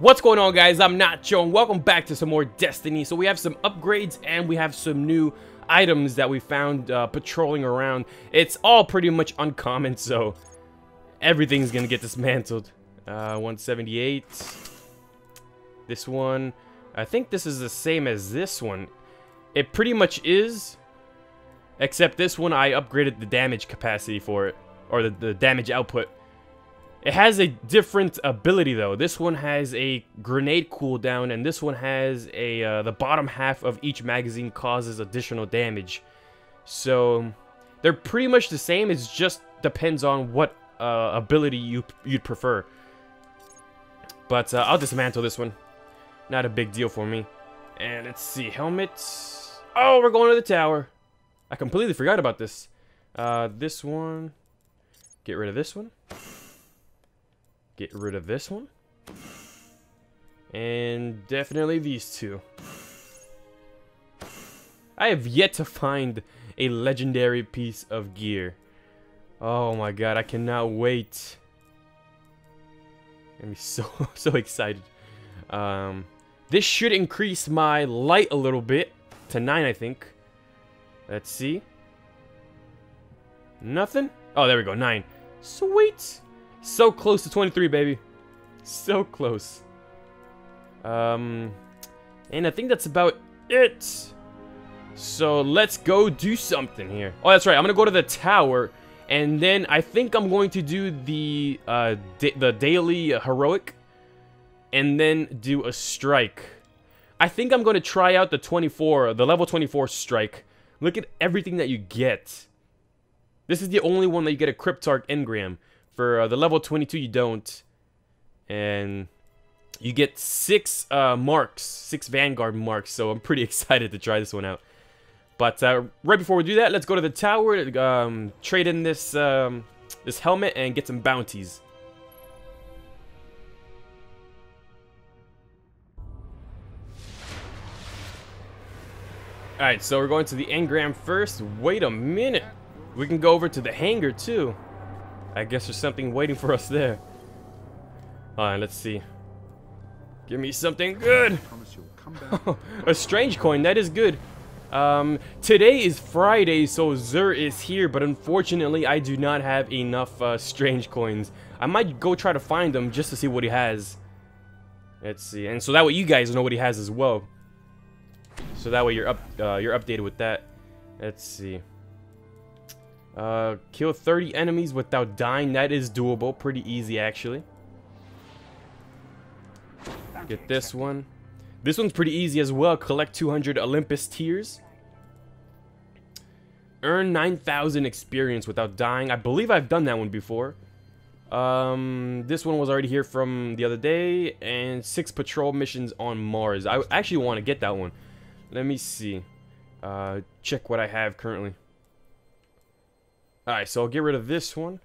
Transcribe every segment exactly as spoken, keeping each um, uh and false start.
What's going on, guys? I'm Nacho and welcome back to some more Destiny. So we have some upgrades and we have some new items that we found uh, patrolling around. It's all pretty much uncommon, so everything's gonna get dismantled. uh, one seventy-eight, this one, I think this is the same as this one. It pretty much is, except this one I upgraded the damage capacity for it, or the, the damage output. It has a different ability though. This one has a grenade cooldown, and this one has a uh, the bottom half of each magazine causes additional damage. So they're pretty much the same. It just depends on what uh, ability you you'd prefer. But uh, I'll dismantle this one. Not a big deal for me. And let's see, helmets. Oh, we're going to the tower. I completely forgot about this. Uh, this one. Get rid of this one. Get rid of this one. And definitely these two. I have yet to find a legendary piece of gear. Oh my god, I cannot wait. I'm so, so excited. Um, this should increase my light a little bit. To nine, I think. Let's see. Nothing? Oh, there we go, nine. Sweet! So close to twenty-three, baby. So close. Um, and I think that's about it. So let's go do something here. Oh, that's right. I'm gonna go to the tower, and then I think I'm going to do the uh, da the daily heroic, and then do a strike. I think I'm gonna try out the twenty-four, the level twenty-four strike. Look at everything that you get. This is the only one that you get a Cryptarch engram. For uh, the level twenty-two, you don't, and you get six uh, marks, six Vanguard marks. So I'm pretty excited to try this one out. But uh, right before we do that, let's go to the tower, um, trade in this um, this helmet, and get some bounties. All right, so we're going to the engram first. Wait a minute, we can go over to the hangar too. I guess there's something waiting for us there. Alright, let's see. Give me something good! A strange coin, that is good. Um, today is Friday, so Xur is here, but unfortunately I do not have enough uh, strange coins. I might go try to find him just to see what he has. Let's see, and so that way you guys know what he has as well. So that way you're up, uh, you're updated with that. Let's see. Uh, kill thirty enemies without dying. That is doable. Pretty easy, actually. Get this one. This one's pretty easy as well. Collect two hundred Olympus tears. Earn nine thousand experience without dying. I believe I've done that one before. Um, this one was already here from the other day. And six patrol missions on Mars. I actually want to get that one. Let me see. Uh, check what I have currently. Alright, so I'll get rid of this one.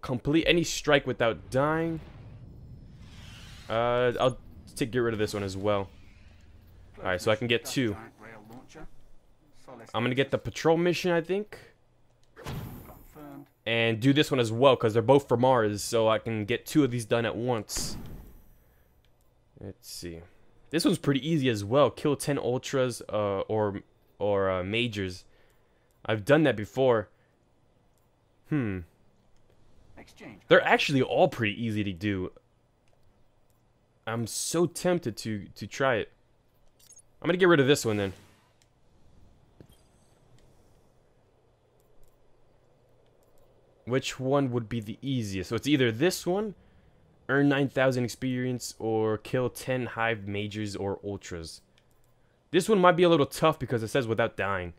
Complete any strike without dying. Uh, I'll take, get rid of this one as well. Alright, so I can get two. I'm going to get the patrol mission, I think. And do this one as well, because they're both for Mars. So I can get two of these done at once. Let's see. This one's pretty easy as well. Kill ten ultras uh, or, or uh, majors. I've done that before. Hmm. Exchange. They're actually all pretty easy to do. I'm so tempted to to try it. I'm gonna get rid of this one then. Which one would be the easiest? So it's either this one, earn nine thousand experience, or kill ten hive majors or ultras. This one might be a little tough because it says without dying.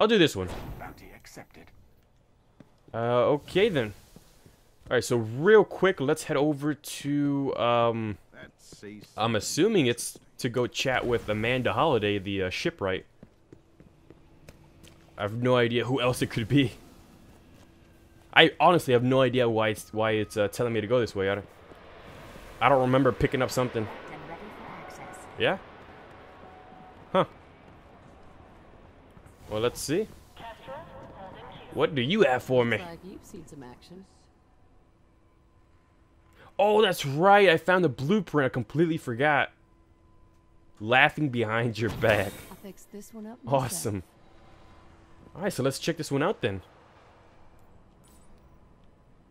I'll do this one. Bounty accepted. Uh, okay then. All right, so real quick, let's head over to. Um, I'm assuming it's to go chat with Amanda Holiday, the uh, shipwright. I have no idea who else it could be. I honestly have no idea why it's why it's uh, telling me to go this way. I don't. I don't remember picking up something. I'm ready for access. Yeah. Huh. Well, let's see. What do you have for me? Like you've seen some action. Oh, that's right. I found a blueprint. I completely forgot. Laughing behind your back. I'll fix this one up myself. Awesome. All right, so let's check this one out then.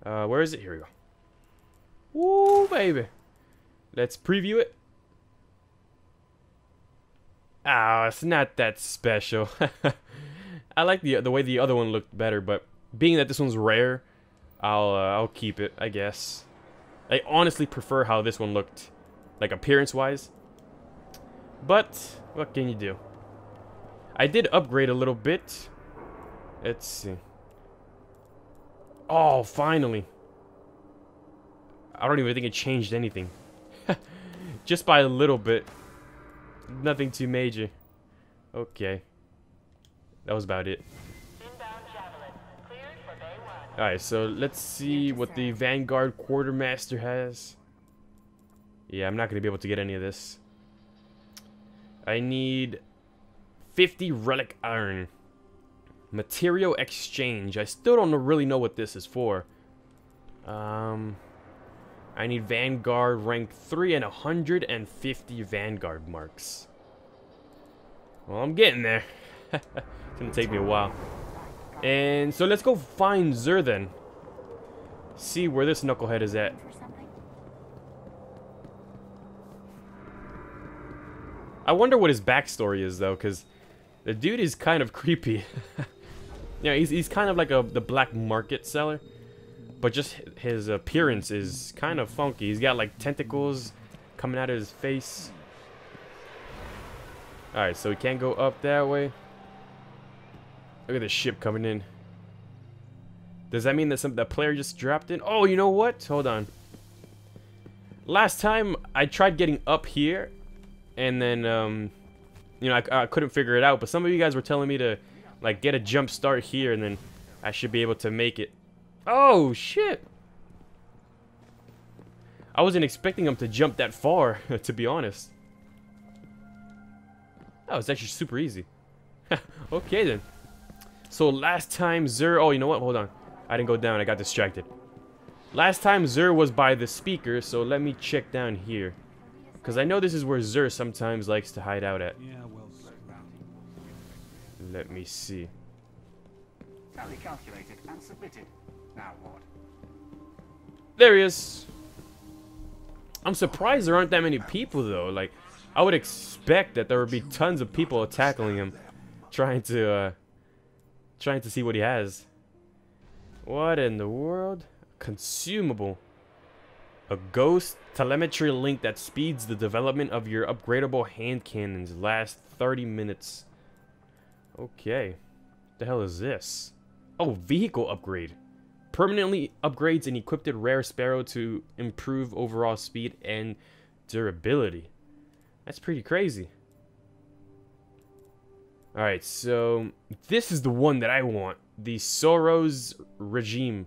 Uh, where is it? Here we go. Woo, baby. Let's preview it. Ah, oh, it's not that special. I like the the way the other one looked better, but being that this one's rare, I'll uh, I'll keep it, I guess. I honestly prefer how this one looked, like appearance-wise. But what can you do? I did upgrade a little bit. Let's see. Oh, finally! I don't even think it changed anything. Just by a little bit. Nothing too major. Okay. That was about it. Alright, so let's see what the Vanguard Quartermaster has. Yeah, I'm not going to be able to get any of this. I need fifty Relic Iron. Material Exchange. I still don't really know what this is for. Um... I need Vanguard rank three and one hundred fifty Vanguard marks. Well, I'm getting there. It's gonna take me a while. And so let's go find Xur then. See where this knucklehead is at. I wonder what his backstory is though, because the dude is kind of creepy. Yeah, he's, he's kind of like a the black market seller. But just his appearance is kind of funky. He's got like tentacles coming out of his face. Alright, so we can't go up that way. Look at the ship coming in. Does that mean that some that player just dropped in? Oh, you know what? Hold on. Last time I tried getting up here. And then, um, you know, I, I couldn't figure it out. But some of you guys were telling me to like get a jump start here. And then I should be able to make it. Oh, shit. I wasn't expecting him to jump that far, to be honest. That was actually super easy. Okay, then. So, last time Xur... Oh, you know what? Hold on. I didn't go down. I got distracted. Last time Xur was by the speaker, so let me check down here. Because I know this is where Xur sometimes likes to hide out at. Let me see. Tally calculated and submitted. Now what? There he is. I'm surprised there aren't that many people though. Like, I would expect that there would be tons of people tackling him, trying to, uh, trying to see what he has. What in the world? Consumable. A ghost telemetry link that speeds the development of your upgradable hand cannons. Last thirty minutes. Okay. The hell is this? Oh, vehicle upgrade. Permanently upgrades an equipped rare sparrow to improve overall speed and durability. That's pretty crazy. Alright, so this is the one that I want. The Soros Regime.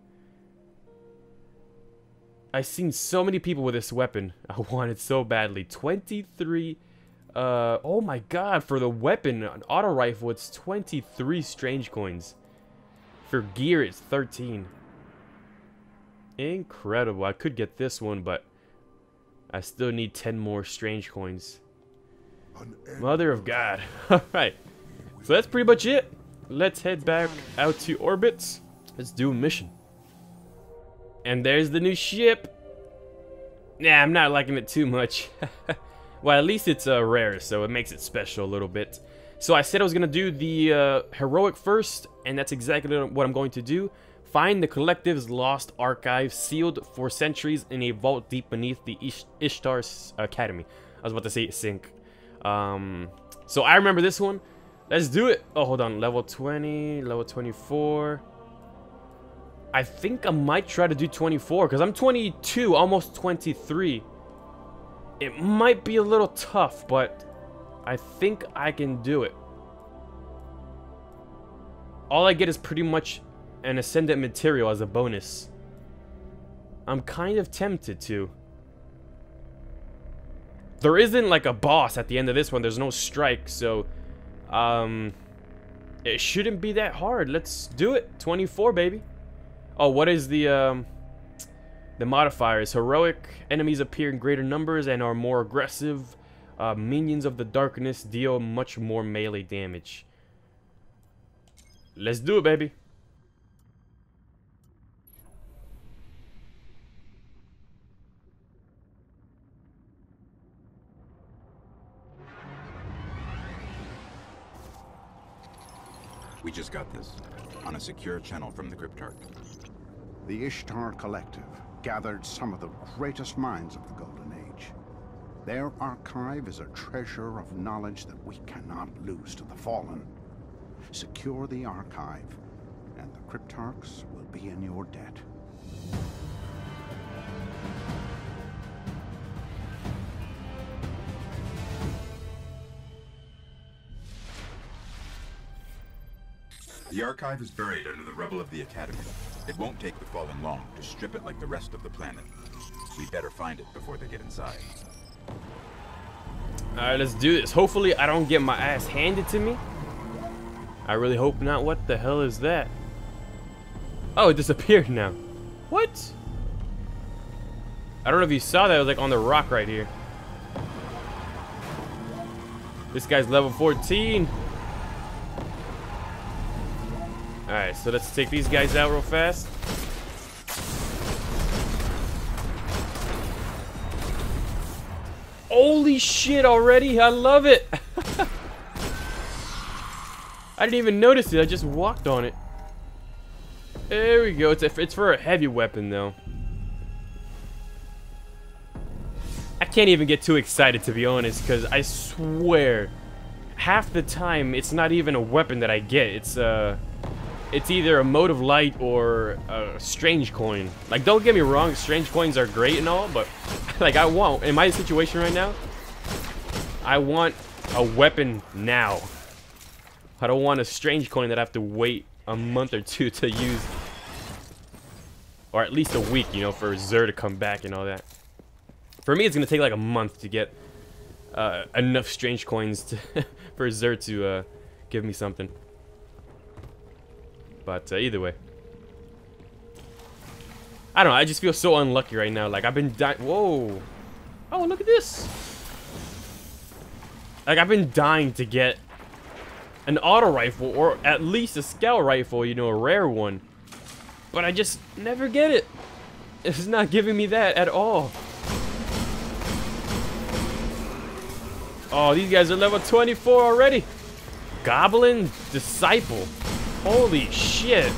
I've seen so many people with this weapon. I want it so badly. twenty-three... Uh, oh my god, for the weapon, an auto rifle, it's twenty-three strange coins. For gear, it's thirteen. Incredible. I could get this one, but I still need ten more strange coins. Mother of God. Alright. So that's pretty much it. Let's head back out to orbit. Let's do a mission. And there's the new ship. Nah, I'm not liking it too much. Well, at least it's uh, rare, so it makes it special a little bit. So I said I was going to do the uh, heroic first, and that's exactly what I'm going to do. Find the Collective's lost archive, sealed for centuries in a vault deep beneath the Ish Ishtar Academy. I was about to say sink. Um, so I remember this one. Let's do it. Oh, hold on. Level twenty, level twenty-four. I think I might try to do twenty-four, because I'm twenty-two, almost twenty-three. It might be a little tough, but I think I can do it. All I get is pretty much an ascendant material as a bonus. I'm kind of tempted to. There isn't like a boss at the end of this one. There's no strike, so um, it shouldn't be that hard. Let's do it. twenty-four, baby. Oh, what is the um, The modifier is heroic. Enemies appear in greater numbers and are more aggressive. Uh, minions of the darkness deal much more melee damage. Let's do it, baby. We just got this, on a secure channel from the Cryptarch. The Ishtar Collective gathered some of the greatest minds of the Golden Age. Their archive is a treasure of knowledge that we cannot lose to the Fallen. Secure the archive, and the Cryptarchs will be in your debt. The archive is buried under the rubble of the Academy. It won't take the Fallen long to strip it like the rest of the planet. We better find it before they get inside. Alright, let's do this. Hopefully I don't get my ass handed to me. I really hope not. What the hell is that? Oh, it disappeared now. What? I don't know if you saw that. It was like on the rock right here. This guy's level fourteen. Alright, so let's take these guys out real fast. Holy shit already! I love it! I didn't even notice it, I just walked on it. There we go, it's, a, it's for a heavy weapon though. I can't even get too excited to be honest, because I swear, half the time it's not even a weapon that I get, it's uh... It's either a mode of light or a strange coin. Like, don't get me wrong, strange coins are great and all, but like I want, in my situation right now, I want a weapon now. I don't want a strange coin that I have to wait a month or two to use, or at least a week, you know, for Xur to come back and all that. For me, it's gonna take like a month to get uh, enough strange coins to for Xur to uh, give me something. But uh, either way, I don't know, I just feel so unlucky right now. Like I've been dying. Whoa. Oh, look at this. Like I've been dying to get an auto rifle or at least a scout rifle, you know, a rare one. But I just never get it. It's not giving me that at all. Oh, these guys are level twenty-four already. Goblin Disciple. Holy shit.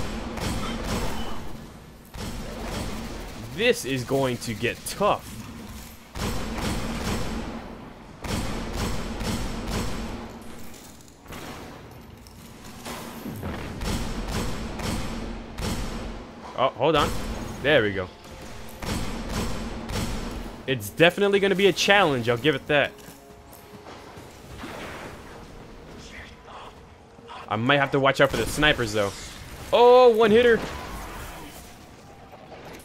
This is going to get tough. Oh, hold on. There we go. It's definitely going to be a challenge, I'll give it that. I might have to watch out for the snipers, though. Oh, one hitter.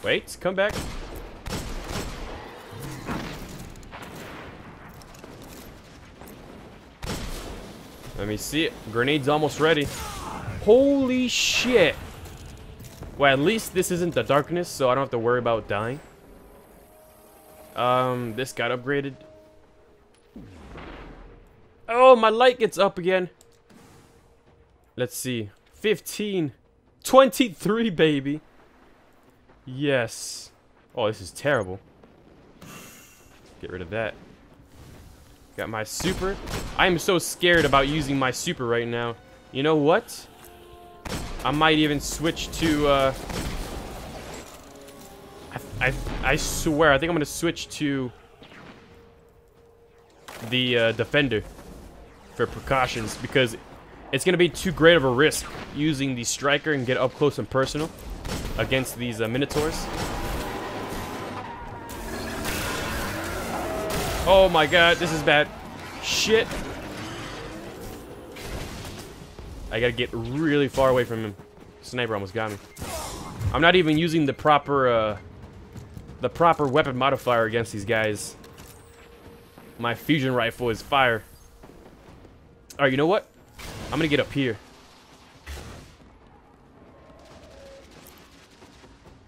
Wait, come back. Let me see it. Grenade's almost ready. Holy shit. Well, at least this isn't the darkness, so I don't have to worry about dying. Um, this got upgraded. Oh, my light gets up again. Let's see. fifteen. twenty-three, baby. Yes. Oh, this is terrible. Get rid of that. Got my super. I am so scared about using my super right now. You know what? I might even switch to... Uh, I, I, I swear, I think I'm going to switch to the uh, defender for precautions because... It's going to be too great of a risk using the striker and get up close and personal against these uh, minotaurs. Oh my god, this is bad. Shit. I got to get really far away from him. Sniper almost got me. I'm not even using the proper uh, the proper weapon modifier against these guys. My fusion rifle is fire. Alright, you know what? I'm gonna get up here.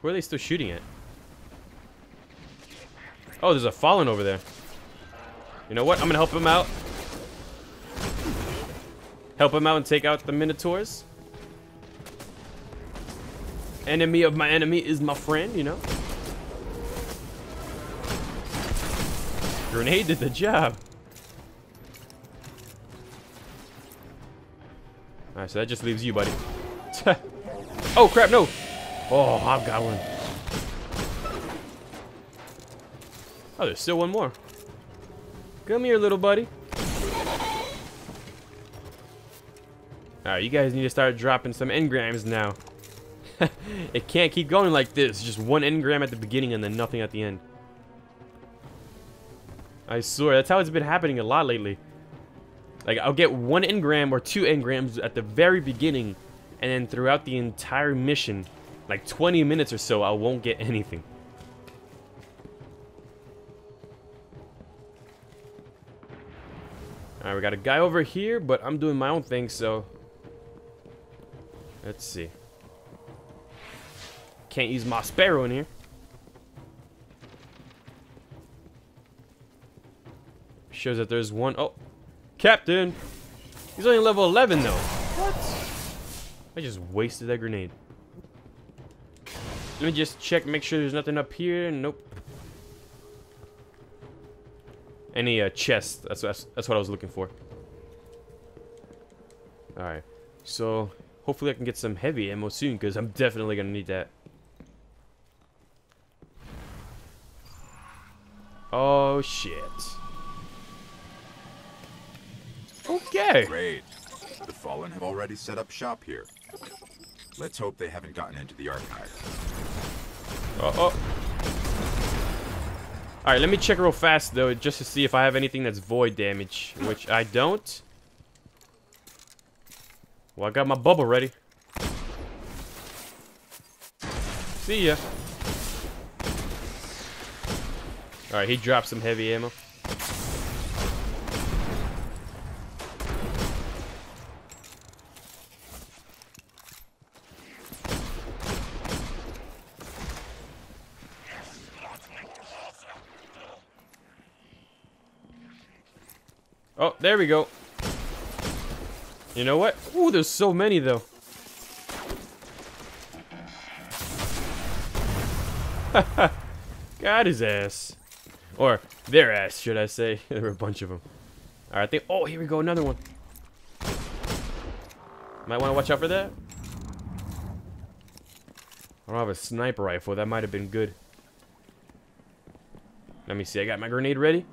Where are they still shooting at? Oh, there's a Fallen over there. You know what? I'm gonna help him out. Help him out and take out the Minotaurs. Enemy of my enemy is my friend, you know? Grenade did the job. Alright, so that just leaves you, buddy. Oh, crap, no. Oh, I've got one. Oh, there's still one more. Come here, little buddy. Alright, you guys need to start dropping some engrams now. It can't keep going like this. Just one engram at the beginning and then nothing at the end. I swear, that's how it's been happening a lot lately. Like, I'll get one engram or two engrams at the very beginning, and then throughout the entire mission, like twenty minutes or so, I won't get anything. Alright, we got a guy over here, but I'm doing my own thing, so... Let's see. Can't use my Sparrow in here. Shows that there's one. Oh, Captain! He's only level eleven, though. What? I just wasted that grenade. Let me just check, make sure there's nothing up here. Nope. Any uh, chest. That's, that's, that's what I was looking for. Alright. So, hopefully I can get some heavy ammo soon, because I'm definitely going to need that. Oh, shit. Okay. Great. The Fallen have already set up shop here. Let's hope they haven't gotten into the archive. Uh-oh. Alright, let me check real fast, though, just to see if I have anything that's void damage, which I don't. Well, I got my bubble ready. See ya. Alright, he dropped some heavy ammo. Oh, there we go. You know what? Ooh, there's so many, though. Got his ass. Or their ass, should I say. There were a bunch of them. Alright, I think... Oh, here we go, another one. Might want to watch out for that. I don't have a sniper rifle. That might have been good. Let me see. I got my grenade ready.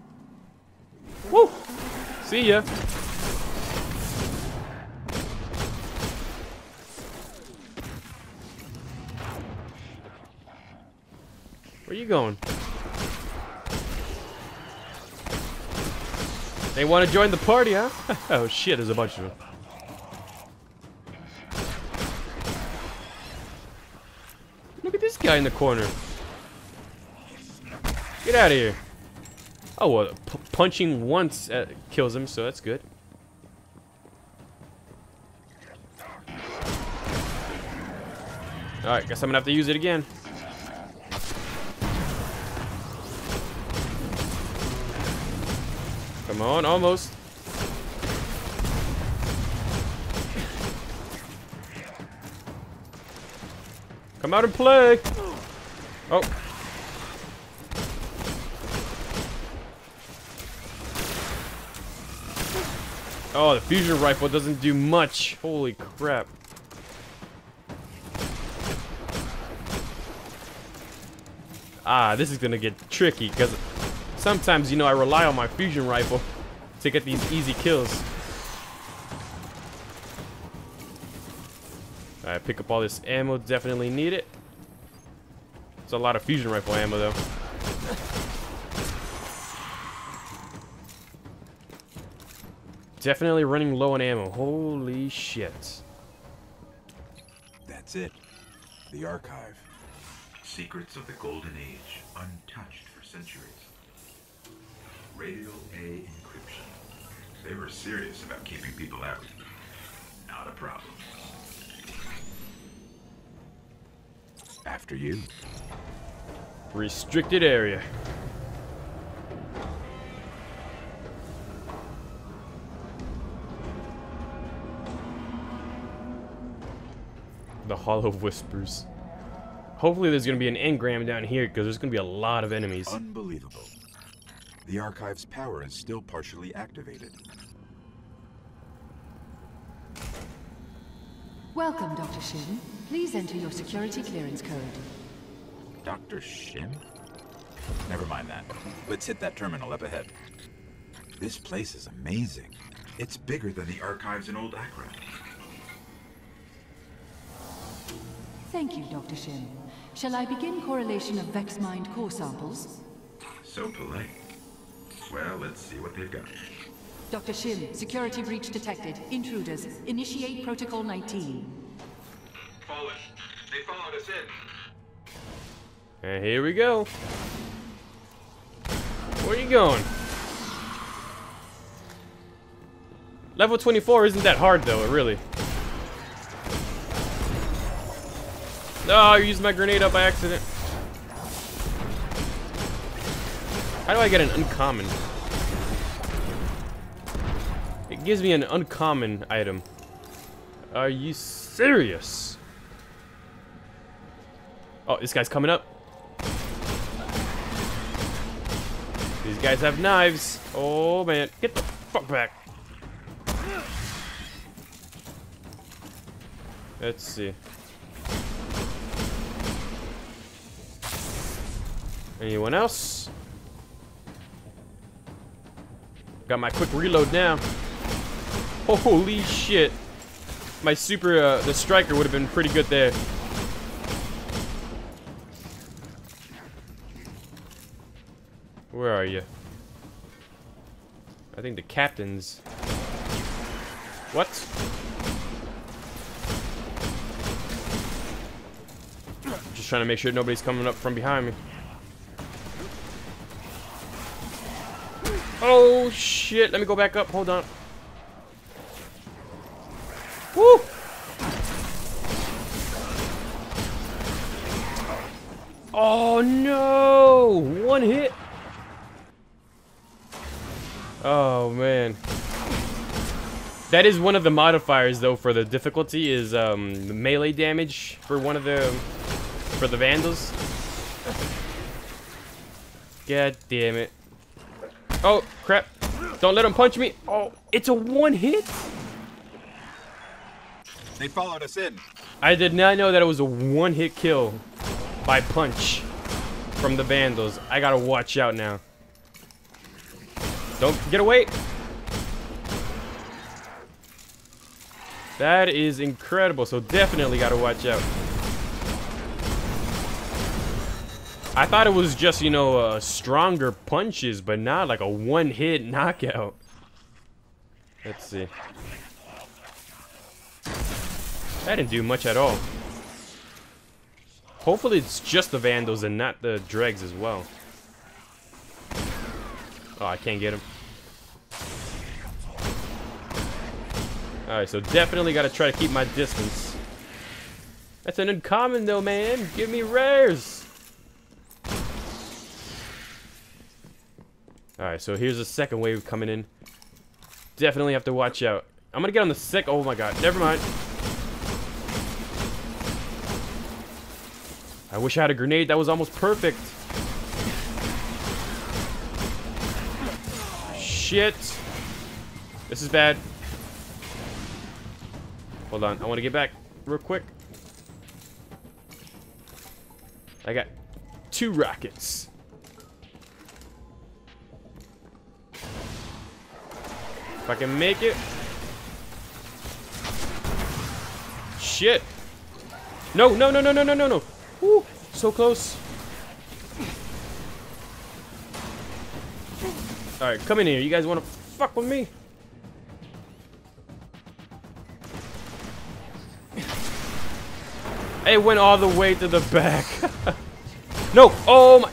Woo! See ya. Where you going? They want to join the party, huh? Oh shit, there's a bunch of them. Look at this guy in the corner. Get out of here. Oh, well, p punching once uh, kills him, so that's good. Alright, guess I'm gonna have to use it again. Come on, almost. Come out and play! Oh. Oh, the fusion rifle doesn't do much. Holy crap. Ah, this is gonna get tricky, because sometimes, you know, I rely on my fusion rifle to get these easy kills. Alright, pick up all this ammo. Definitely need it. It's a lot of fusion rifle ammo, though. Definitely running low on ammo. Holy shit. That's it. The archive. Secrets of the Golden Age, untouched for centuries. Radial A encryption. They were serious about keeping people out. Not a problem. After you. Restricted area. The Hollow Whispers. Hopefully there's going to be an engram down here, because there's going to be a lot of enemies. Unbelievable. The Archive's power is still partially activated. Welcome, Doctor Shim. Please enter your security clearance code. Doctor Shim? Never mind that. Let's hit that terminal up ahead. This place is amazing. It's bigger than the Archives in Old Accra. Thank you, Doctor Shim. Shall I begin correlation of Vexmind core samples? So polite. Well, let's see what they've got. Doctor Shim, security breach detected. Intruders. Initiate Protocol nineteen. Fallen. They followed us in. And here we go. Where are you going? Level twenty-four isn't that hard, though, it really. No, oh, I used my grenade up by accident. How do I get an uncommon? It gives me an uncommon item. Are you serious? Oh, this guy's coming up. These guys have knives. Oh, man. Get the fuck back. Let's see. Anyone else? Got my quick reload now. Holy shit. My super, uh, the striker would have been pretty good there. Where are you? I think the captain's... What? Just trying to make sure nobody's coming up from behind me. Oh shit, let me go back up, hold on. Woo! Oh no! One hit! Oh man. That is one of the modifiers though for the difficulty is um the melee damage for one of the for the vandals. God damn it. Oh, crap. Don't let him punch me. Oh, it's a one hit? They followed us in. I did not know that it was a one hit kill by punch from the vandals. I gotta watch out now. Don't get away. That is incredible. So definitely gotta watch out. I thought it was just, you know, uh, stronger punches, but not like a one-hit knockout. Let's see. That didn't do much at all. Hopefully it's just the vandals and not the dregs as well. Oh, I can't get him. Alright, so definitely gotta try to keep my distance. That's an uncommon though, man. Give me rares. Alright, so here's the second wave coming in. Definitely have to watch out. I'm gonna get on the sick. Oh my god, never mind. I wish I had a grenade. That was almost perfect. Shit. This is bad. Hold on, I want to get back real quick. I got two rockets. If I can make it. Shit. No, no, no, no, no, no, no, no. Woo, so close. Alright, come in here. You guys want to fuck with me? It went all the way to the back. No. Oh my.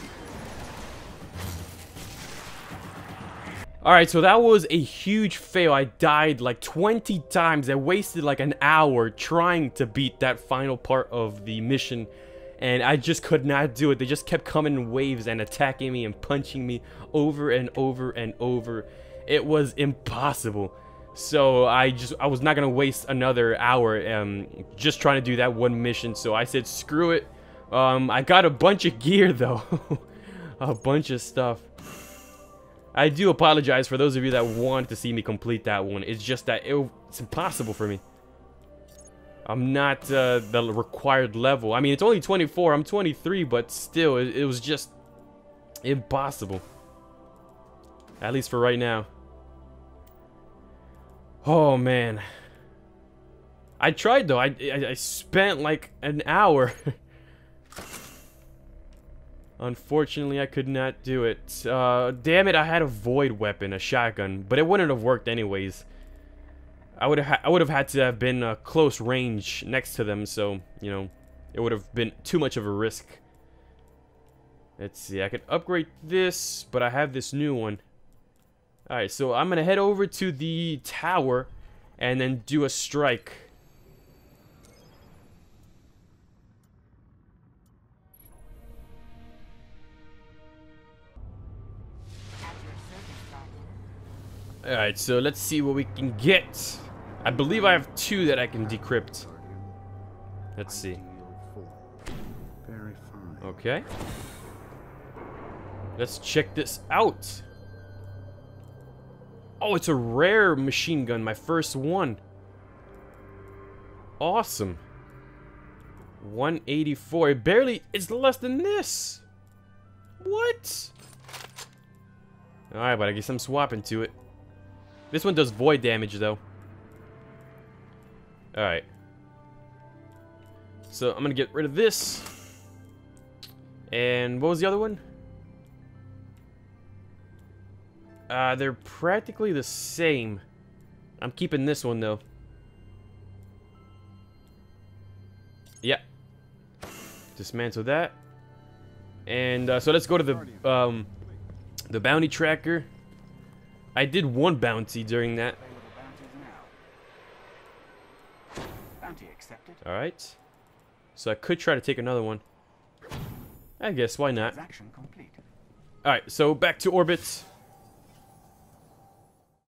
Alright, so that was a huge fail. I died like twenty times. I wasted like an hour trying to beat that final part of the mission. And I just could not do it. They just kept coming in waves and attacking me and punching me over and over and over. It was impossible. So I just, I was not going to waste another hour um, just trying to do that one mission. So I said, screw it. Um, I got a bunch of gear, though. A bunch of stuff. I do apologize for those of you that wanted to see me complete that one. It's just that it, it's impossible for me. I'm not uh, the required level. I mean, it's only twenty-four. I'm twenty-three, but still, it, it was just impossible. At least for right now. Oh, man. I tried, though. I, I, I spent, like, an hour. Unfortunately, I could not do it. Uh, damn it, I had a void weapon, a shotgun. But it wouldn't have worked anyways. I would have I would have had to have been uh, close range next to them. So, you know, it would have been too much of a risk. Let's see. I could upgrade this, but I have this new one. Alright, so I'm going to head over to the tower and then do a strike. Alright, so let's see what we can get. I believe I have two that I can decrypt. Let's see. Okay. Let's check this out. Oh, it's a rare machine gun, my first one. Awesome. one eighty-four. It barely, it's less than this. What? Alright, but I guess I'm swapping to it. This one does void damage, though. Alright. So, I'm going to get rid of this. And what was the other one? Uh, they're practically the same. I'm keeping this one, though. Yeah. Dismantle that. And, uh, so let's go to the, um, the bounty tracker. I did one bounty during that. Bounty accepted. Alright. So I could try to take another one. I guess, why not? Alright, so back to orbit.